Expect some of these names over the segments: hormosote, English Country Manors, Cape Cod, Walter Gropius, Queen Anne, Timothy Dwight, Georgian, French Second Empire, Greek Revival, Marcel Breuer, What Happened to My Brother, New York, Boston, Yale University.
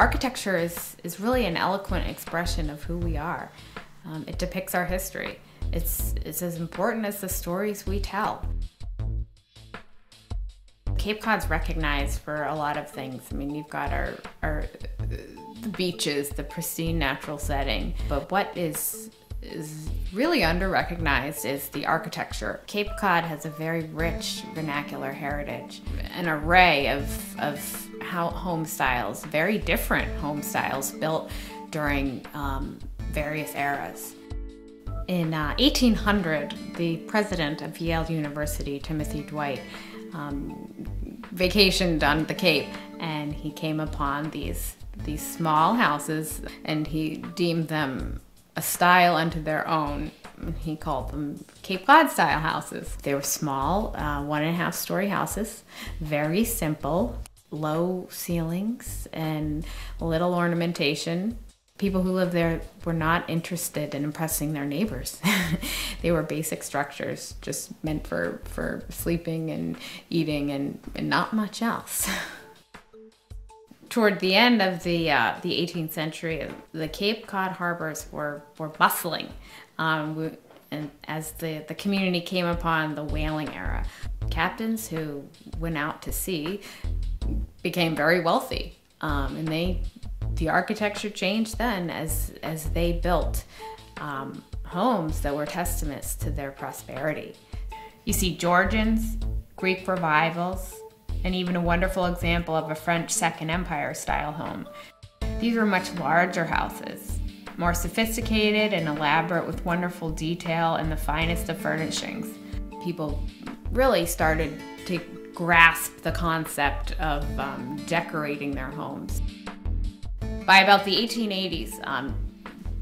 Architecture is really an eloquent expression of who we are. It depicts our history. It's as important as the stories we tell. Cape Cod's recognized for a lot of things. I mean, you've got the beaches, the pristine natural setting, but what is really under-recognized is the architecture. Cape Cod has a very rich vernacular heritage, an array of home styles, very different home styles built during various eras. In 1800, the president of Yale University, Timothy Dwight, vacationed on the Cape, and he came upon these small houses, and he deemed them a style unto their own. He called them Cape Cod style houses. They were small, 1.5-story houses, very simple, low ceilings and little ornamentation. People who lived there were not interested in impressing their neighbors. They were basic structures, just meant for sleeping and eating and not much else. Toward the end of the 18th century, the Cape Cod harbors were bustling, and as the community came upon the whaling era. Captains who went out to sea became very wealthy, and the architecture changed then as they built homes that were testaments to their prosperity. You see Georgians, Greek Revivals, and even a wonderful example of a French Second Empire style home. These were much larger houses, more sophisticated and elaborate with wonderful detail and the finest of furnishings. People really started to grasp the concept of decorating their homes. By about the 1880s,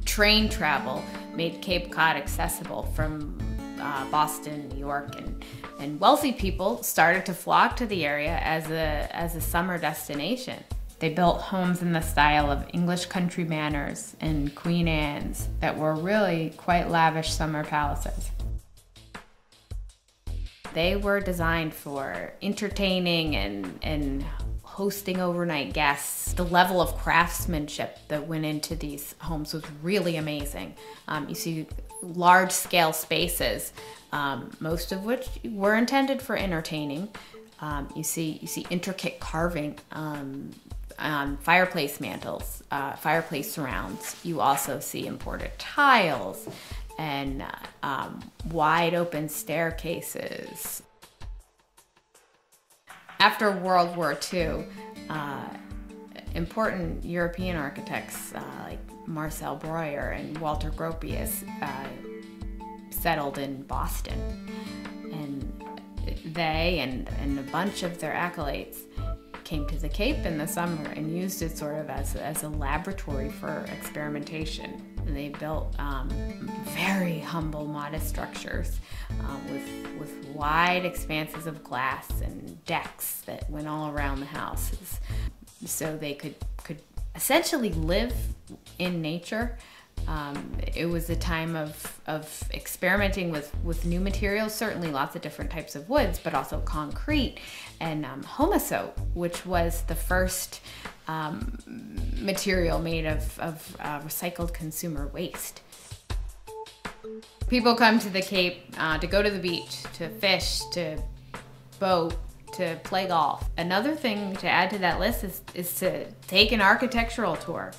train travel made Cape Cod accessible from Boston, New York, and wealthy people started to flock to the area as a summer destination. They built homes in the style of English Country Manors and Queen Anne's that were really quite lavish summer palaces. They were designed for entertaining and hosting overnight guests. The level of craftsmanship that went into these homes was really amazing. You see large scale spaces, most of which were intended for entertaining. You see intricate carving, fireplace mantles, fireplace surrounds. You also see imported tiles and wide open staircases. After World War II, important European architects like Marcel Breuer and Walter Gropius settled in Boston. And they and a bunch of their acolytes came to the Cape in the summer and used it sort of as a laboratory for experimentation. And they built very humble, modest structures with wide expanses of glass and decks that went all around the houses. So they could essentially live in nature. It was a time of experimenting with new materials, certainly lots of different types of woods, but also concrete and hormosote, which was the first material made of recycled consumer waste. People come to the Cape to go to the beach, to fish, to boat, to play golf. Another thing to add to that list is to take an architectural tour.